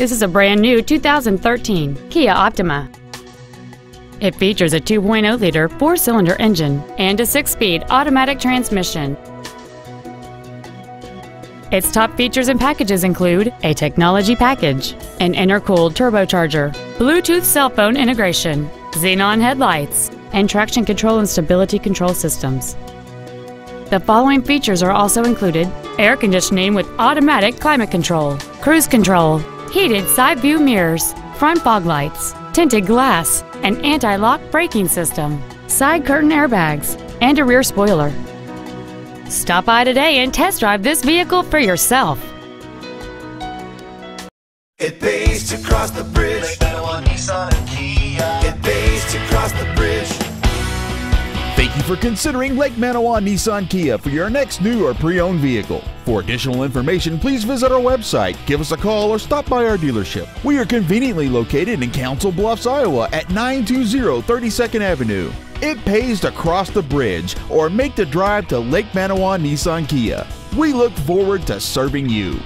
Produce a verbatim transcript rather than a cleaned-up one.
This is a brand new two thousand thirteen Kia Optima. It features a two point oh liter four-cylinder engine and a six-speed automatic transmission. Its top features and packages include a technology package, an intercooled turbocharger, Bluetooth cell phone integration, xenon headlights, and traction control and stability control systems. The following features are also included: air conditioning with automatic climate control, cruise control, heated side view mirrors, front fog lights, tinted glass, an anti-lock braking system, side curtain airbags, and a rear spoiler. Stop by today and test drive this vehicle for yourself. It pays to cross the bridge. Lake Manawa Nissan Kia. It pays to cross the bridge. Thank you for considering Lake Manawa Nissan Kia for your next new or pre-owned vehicle. For additional information, please visit our website, give us a call, or stop by our dealership. We are conveniently located in Council Bluffs, Iowa at nine two zero thirty-second Avenue. It pays to cross the bridge or make the drive to Lake Manawa Nissan Kia. We look forward to serving you.